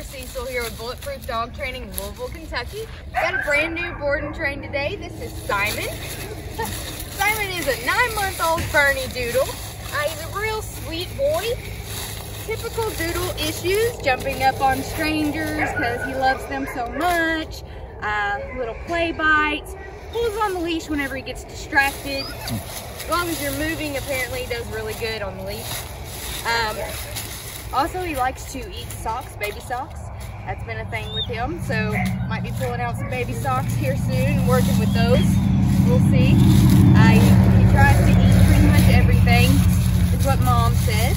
Jennifer Cecil here with Bulletproof Dog Training, Louisville, Kentucky. Got a brand new board and train today. This is Simon. Simon is a 9-month-old Bernie Doodle. He's a real sweet boy. Typical Doodle issues, jumping up on strangers because he loves them so much. Little play bites. Pulls on the leash whenever he gets distracted. As long as you're moving, apparently he does really good on the leash. Also, he likes to eat socks, baby socks. That's been a thing with him, so might be pulling out some baby socks here soon, working with those. We'll see. He tries to eat pretty much everything, is what Mom says.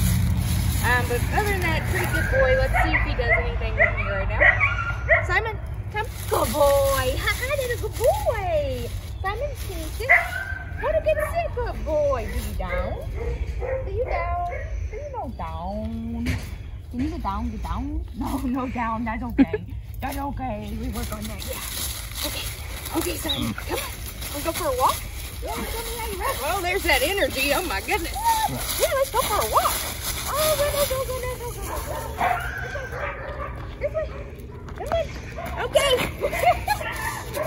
But other than that, pretty good boy. Let's see if he does anything with me right now. Simon, come. Good boy. I did a good boy. Simon, can you sit? What a good sit, good boy. Do you down? Do you down? Do you no down? Can you get down? No, no down. That's okay. That's okay. We work on that. Yeah. Okay. Okay, Simon. Come on. Wanna go for a walk? Yeah, tell me how you ride. Well, there's that energy. Oh my goodness. Yeah, let's go for a walk. Oh, go. This way. This way. Okay.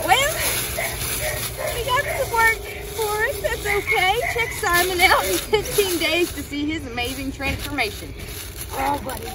Well, we got some work for us. That's okay. Check Simon out in 15 days to see his amazing transformation. Oh, buddy.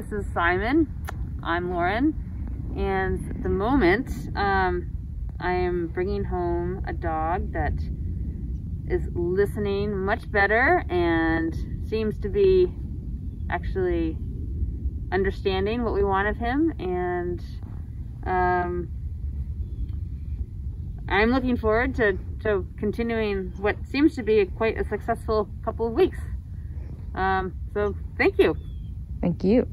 this is Simon. I'm Lauren, and at the moment I am bringing home a dog that is listening much better and seems to be actually understanding what we want of him, and I'm looking forward to continuing what seems to be quite a successful couple of weeks. So thank you. Thank you.